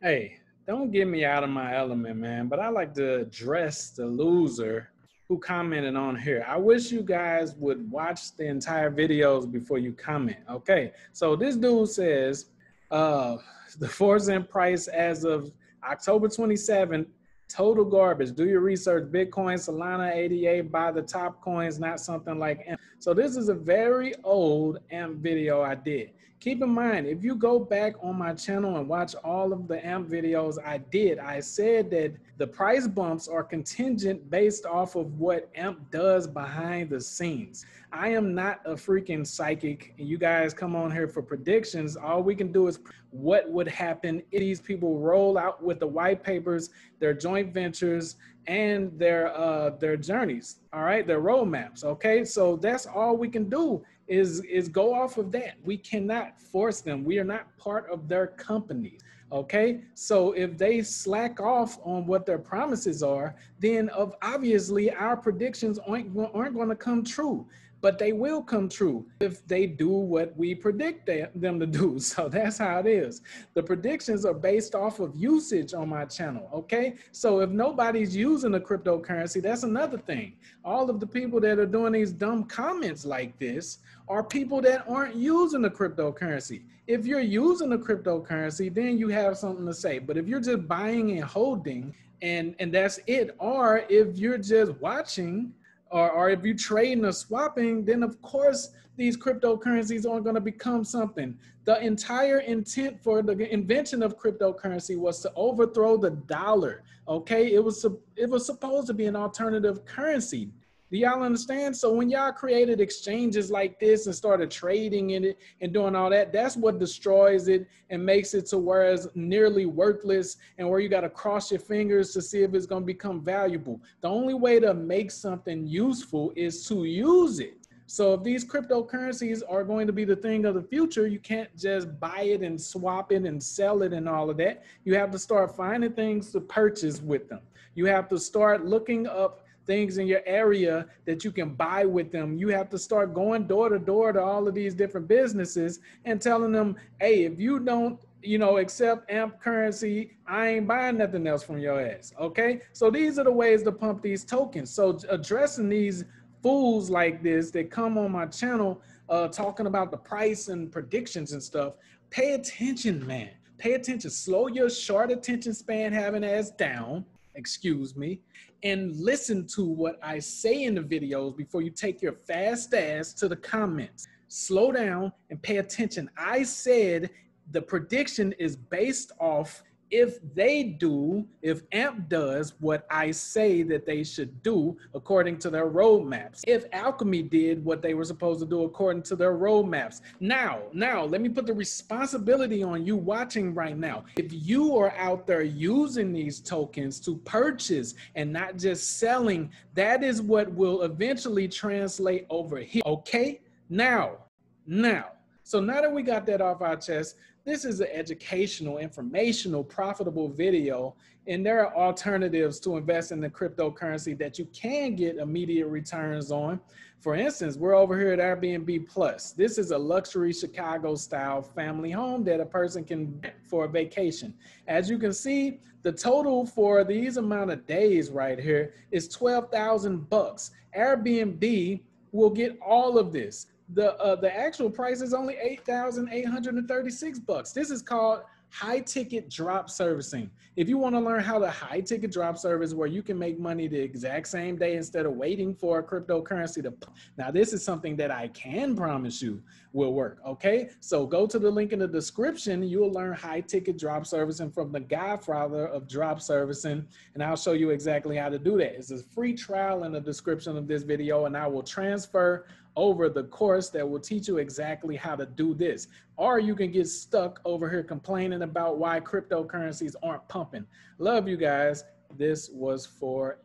Hey, don't get me out of my element, man, but I like to address the loser who commented on here. I wish you guys would watch the entire videos before you comment. Okay, so this dude says the $0.04 price as of October 27th, total garbage. Do your research. Bitcoin, Solana, ADA, buy the top coins, not something like AMP. So this is a very old AMP video I did. Keep in mind, if you go back on my channel and watch all of the AMP videos I did, I said that the price bumps are contingent based off of what AMP does behind the scenes. I am not a freaking psychic, and you guys come on here for predictions. All we can do is what would happen if these people roll out with the white papers, their joint ventures, and their journeys, all right, their roadmaps, okay? So that's all we can do is go off of that. We cannot force them. We are not part of their company, okay? So if they slack off on what their promises are, then obviously our predictions aren't going to come true, but they will come true if they do what we predict them to do. So that's how it is. The predictions are based off of usage on my channel, okay? So if nobody's using a cryptocurrency, that's another thing. All of the people that are doing these dumb comments like this are people that aren't using a cryptocurrency. If you're using a cryptocurrency, then you have something to say. But if you're just buying and holding and that's it, or if you're just watching, or if you're trading or swapping, then of course these cryptocurrencies aren't going to become something. The entire intent for the invention of cryptocurrency was to overthrow the dollar, okay? It was supposed to be an alternative currency. Do y'all understand? So when y'all created exchanges like this and started trading in it and doing all that, that's what destroys it and makes it to where it's nearly worthless and where you got to cross your fingers to see if it's going to become valuable. The only way to make something useful is to use it. So if these cryptocurrencies are going to be the thing of the future, you can't just buy it and swap it and sell it and all of that. You have to start finding things to purchase with them. You have to start looking up things in your area that you can buy with them. You have to start going door to door to all of these different businesses and telling them, hey, if you don't, you know, accept AMP currency, I ain't buying nothing else from your ass, okay? So these are the ways to pump these tokens. So addressing these fools like this that come on my channel talking about the price and predictions and stuff, pay attention, man. Pay attention. Slow your short attention span having ass down, excuse me, and listen to what I say in the videos before you take your fast ass to the comments. Slow down and pay attention. I said the prediction is based off if they do, if AMP does what I say that they should do according to their roadmaps. If Alchemy did what they were supposed to do according to their roadmaps. Now, let me put the responsibility on you watching right now. If you are out there using these tokens to purchase and not just selling, that is what will eventually translate over here, okay? So now that we got that off our chest, this is an educational, informational, profitable video, and there are alternatives to invest in the cryptocurrency that you can get immediate returns on. For instance, we're over here at Airbnb Plus. This is a luxury Chicago-style family home that a person can rent for a vacation. As you can see, the total for these amount of days right here is $12,000. Airbnb will get all of this. The actual price is only $8,836. This is called high ticket drop servicing. If you want to learn how to high ticket drop service where you can make money the exact same day instead of waiting for a cryptocurrency to, now this is something that I can promise you will work, okay? So go to the link in the description. You'll learn high ticket drop servicing from the godfather of drop servicing, and I'll show you exactly how to do that. It's a free trial in the description of this video, and I will transfer over the course that will teach you exactly how to do this. Or you can get stuck over here complaining about why cryptocurrencies aren't pumping. Love you guys. This was for